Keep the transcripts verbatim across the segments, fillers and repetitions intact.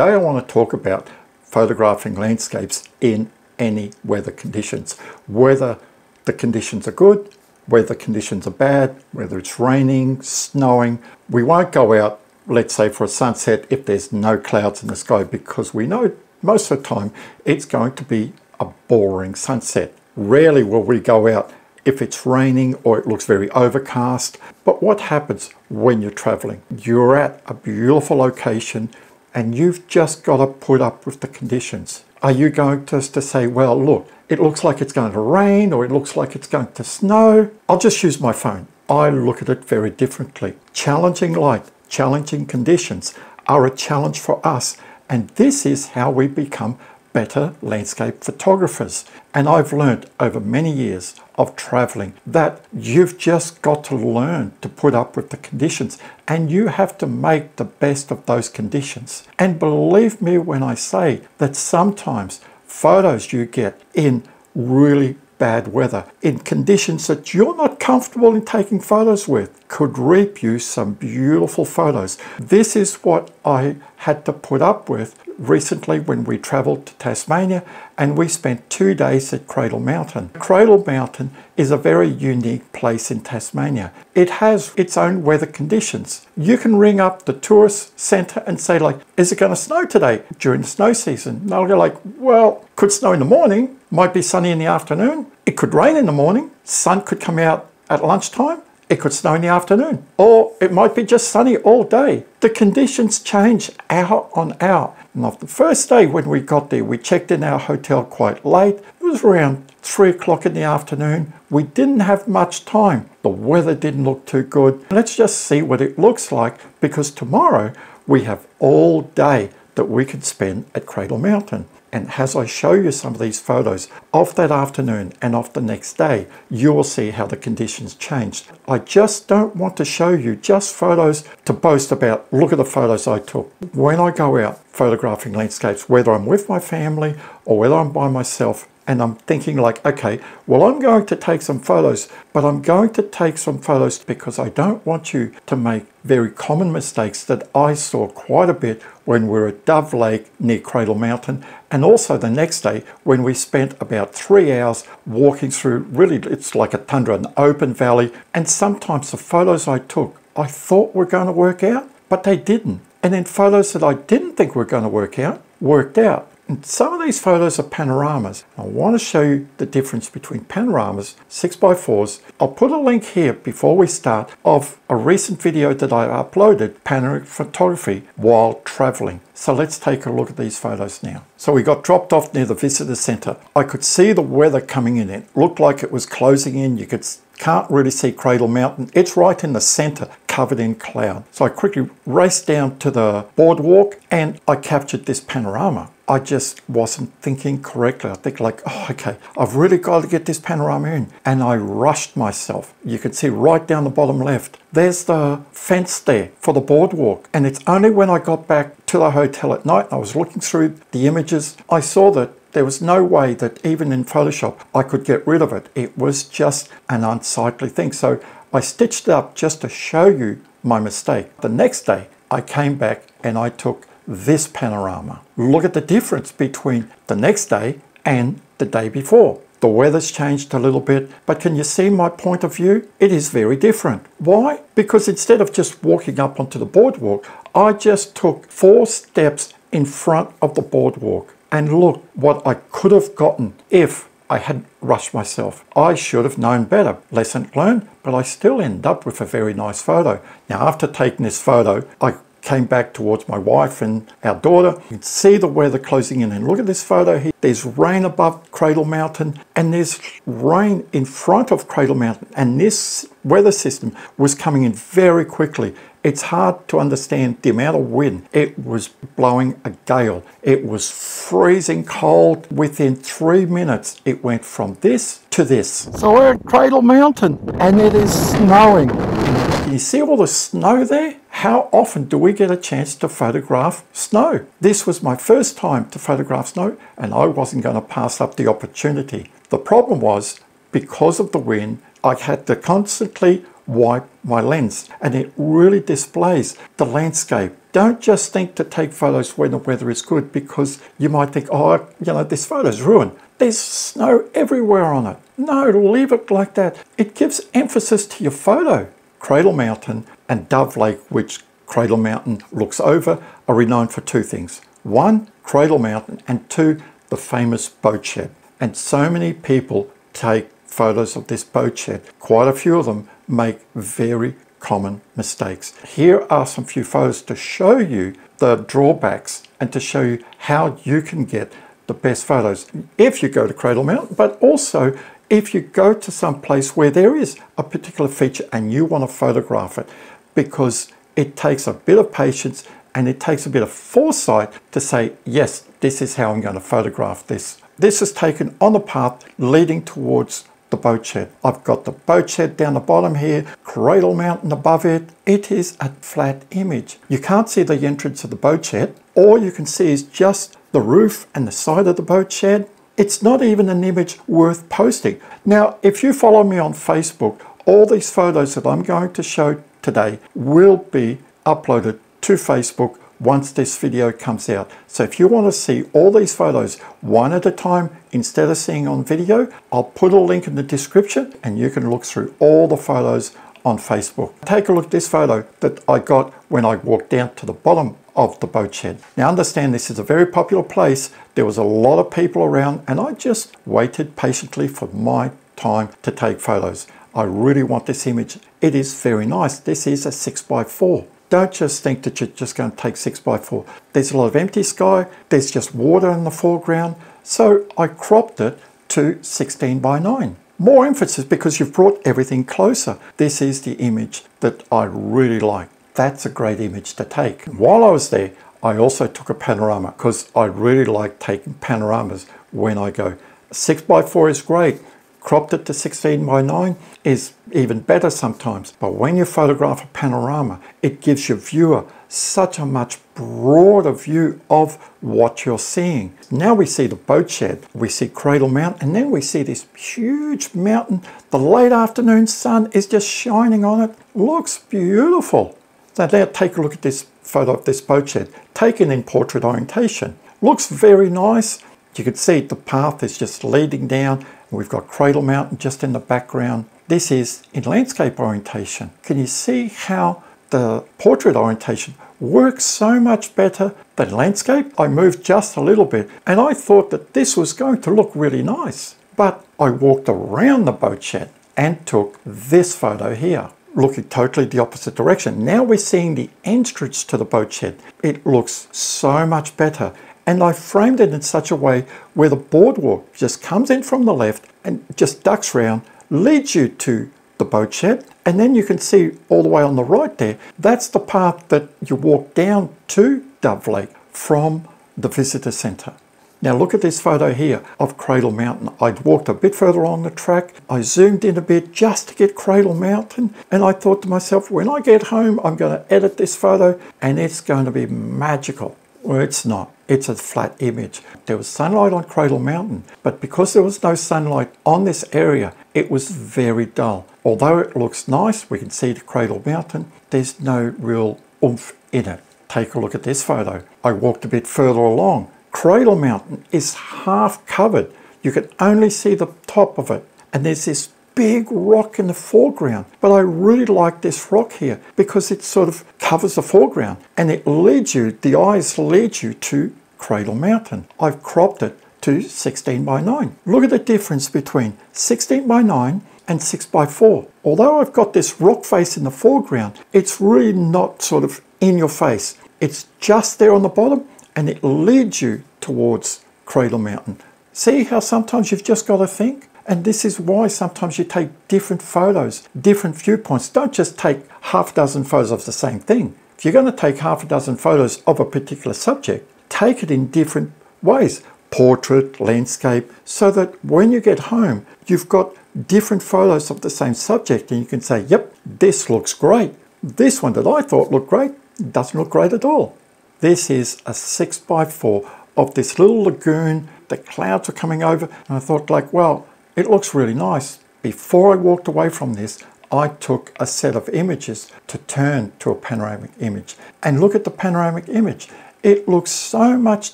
Today I want to talk about photographing landscapes in any weather conditions. Whether the conditions are good, whether conditions are bad, whether it's raining, snowing. We won't go out, let's say, for a sunset if there's no clouds in the sky, because we know most of the time it's going to be a boring sunset. Rarely will we go out if it's raining or it looks very overcast. But what happens when you're traveling? You're at a beautiful location and you've just got to put up with the conditions. Are you going just to say, well, look, it looks like it's going to rain or it looks like it's going to snow? I'll just use my phone. I look at it very differently. Challenging light, challenging conditions are a challenge for us. And this is how we become better landscape photographers. And I've learned over many years of traveling that you've just got to learn to put up with the conditions, and you have to make the best of those conditions. And believe me when I say that sometimes photos you get in really bad weather, in conditions that you're not comfortable in taking photos with, could reap you some beautiful photos. This is what I had to put up with recently when we traveled to Tasmania and we spent two days at Cradle Mountain. Cradle Mountain is a very unique place in Tasmania. It has its own weather conditions. You can ring up the tourist centre and say, like, is it going to snow today during the snow season? They'll go like, well, could snow in the morning, might be sunny in the afternoon, it could rain in the morning, sun could come out at lunchtime, it could snow in the afternoon, or it might be just sunny all day. The conditions change hour on hour. And off the first day when we got there, we checked in our hotel quite late. It was around three o'clock in the afternoon. We didn't have much time. The weather didn't look too good. Let's just see what it looks like, because tomorrow we have all day that we could spend at Cradle Mountain. And as I show you some of these photos of that afternoon and of the next day, you will see how the conditions changed. I just don't want to show you just photos to boast about, look at the photos I took. When I go out photographing landscapes, whether I'm with my family or whether I'm by myself, and I'm thinking like, okay, well, I'm going to take some photos, but I'm going to take some photos because I don't want you to make very common mistakes that I saw quite a bit when we were at Dove Lake near Cradle Mountain. And also the next day when we spent about three hours walking through, really, it's like a tundra, an open valley. And sometimes the photos I took, I thought were going to work out, but they didn't. And then photos that I didn't think were going to work out, worked out. And some of these photos are panoramas. I want to show you the difference between panoramas, six by fours. I'll put a link here before we start of a recent video that I uploaded, panoramic photography while traveling. So let's take a look at these photos now. So we got dropped off near the visitor center. I could see the weather coming in. It looked like it was closing in. You could can't really see Cradle Mountain. It's right in the center, covered in cloud. So I quickly raced down to the boardwalk and I captured this panorama. I just wasn't thinking correctly. I think like, oh, okay, I've really got to get this panorama in. And I rushed myself. You can see right down the bottom left, there's the fence there for the boardwalk. And it's only when I got back to the hotel at night and I was looking through the images, I saw that there was no way that even in Photoshop I could get rid of it. It was just an unsightly thing. So I stitched it up just to show you my mistake. The next day I came back and I took this panorama. Look at the difference between the next day and the day before. The weather's changed a little bit, but can you see my point of view? It is very different. Why? Because instead of just walking up onto the boardwalk, I just took four steps in front of the boardwalk. And look what I could have gotten if I hadn't rushed myself. I should have known better. Lesson learned, but I still end up with a very nice photo. Now, after taking this photo, I came back towards my wife and our daughter. You can see the weather closing in, and look at this photo here. There's rain above Cradle Mountain and there's rain in front of Cradle Mountain, and this weather system was coming in very quickly. It's hard to understand the amount of wind. It was blowing a gale. It was freezing cold. Within three minutes, it went from this to this. So we're at Cradle Mountain and it is snowing. Can you see all the snow there? How often do we get a chance to photograph snow? This was my first time to photograph snow and I wasn't going to pass up the opportunity. The problem was, because of the wind, I had to constantly wipe my lens, and it really displays the landscape. Don't just think to take photos when the weather is good, because you might think, oh, you know, this photo's ruined. There's snow everywhere on it. No, leave it like that. It gives emphasis to your photo. Cradle Mountain and Dove Lake, which Cradle Mountain looks over, are renowned for two things. One, Cradle Mountain, and two, the famous boat shed. And so many people take photos of this boat shed. Quite a few of them make very common mistakes. Here are some few photos to show you the drawbacks and to show you how you can get the best photos if you go to Cradle Mountain, but also if you go to some place where there is a particular feature and you want to photograph it, because it takes a bit of patience and it takes a bit of foresight to say, yes, this is how I'm going to photograph this. This is taken on the path leading towards the boat shed. I've got the boat shed down the bottom here, Cradle Mountain above it. It is a flat image. You can't see the entrance of the boat shed. All you can see is just the roof and the side of the boat shed. It's not even an image worth posting. Now, if you follow me on Facebook, all these photos that I'm going to show today will be uploaded to Facebook once this video comes out. So if you want to see all these photos one at a time instead of seeing on video, I'll put a link in the description and you can look through all the photos on Facebook. Take a look at this photo that I got when I walked down to the bottom of the boat shed. Now understand, this is a very popular place. There was a lot of people around and I just waited patiently for my time to take photos. I really want this image. It is very nice. This is a six by four. Don't just think that you're just going to take six by four. There's a lot of empty sky. There's just water in the foreground. So I cropped it to sixteen by nine. More emphasis because you've brought everything closer. This is the image that I really like. That's a great image to take. While I was there, I also took a panorama because I really like taking panoramas when I go. Six by four is great. Cropped it to sixteen by nine is even better sometimes. But when you photograph a panorama, it gives your viewer such a much broader view of what you're seeing. Now we see the boat shed, we see Cradle Mountain, and then we see this huge mountain. The late afternoon sun is just shining on it. Looks beautiful. So now take a look at this photo of this boat shed, taken in portrait orientation. Looks very nice. You can see the path is just leading down. We've got Cradle Mountain just in the background. This is in landscape orientation. Can you see how the portrait orientation works so much better than landscape? I moved just a little bit and I thought that this was going to look really nice. But I walked around the boat shed and took this photo here, looking totally the opposite direction. Now we're seeing the entrance to the boat shed. It looks so much better. And I framed it in such a way where the boardwalk just comes in from the left and just ducks round, leads you to the boat shed. And then you can see all the way on the right there, that's the path that you walk down to Dove Lake from the visitor centre. Now look at this photo here of Cradle Mountain. I'd walked a bit further along the track. I zoomed in a bit just to get Cradle Mountain. And I thought to myself, when I get home, I'm going to edit this photo and it's going to be magical. Well, it's not. It's a flat image. There was sunlight on Cradle Mountain, but because there was no sunlight on this area, it was very dull. Although it looks nice, we can see the Cradle Mountain, there's no real oomph in it. Take a look at this photo. I walked a bit further along. Cradle Mountain is half covered. You can only see the top of it. And there's this big rock in the foreground. But I really like this rock here because it sort of covers the foreground and it leads you, the eyes lead you to Cradle Mountain. I've cropped it to sixteen by nine. Look at the difference between sixteen by nine and six by four. Although I've got this rock face in the foreground, it's really not sort of in your face. It's just there on the bottom and it leads you towards Cradle Mountain. See how sometimes you've just got to think? And this is why sometimes you take different photos, different viewpoints. Don't just take half a dozen photos of the same thing. If you're going to take half a dozen photos of a particular subject, take it in different ways, portrait, landscape, so that when you get home, you've got different photos of the same subject and you can say, yep, this looks great. This one that I thought looked great doesn't look great at all. This is a six by four of this little lagoon. The clouds are coming over and I thought like, well, it looks really nice. Before I walked away from this, I took a set of images to turn to a panoramic image. And look at the panoramic image. It looks so much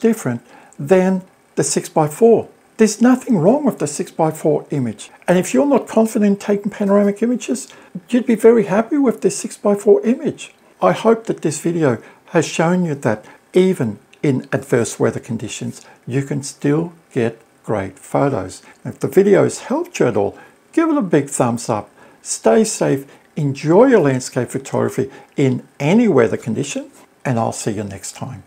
different than the six by four. There's nothing wrong with the six by four image. And if you're not confident in taking panoramic images, you'd be very happy with this six by four image. I hope that this video has shown you that even in adverse weather conditions, you can still get great photos. And if the video has helped you at all, give it a big thumbs up. Stay safe, enjoy your landscape photography in any weather condition, and I'll see you next time.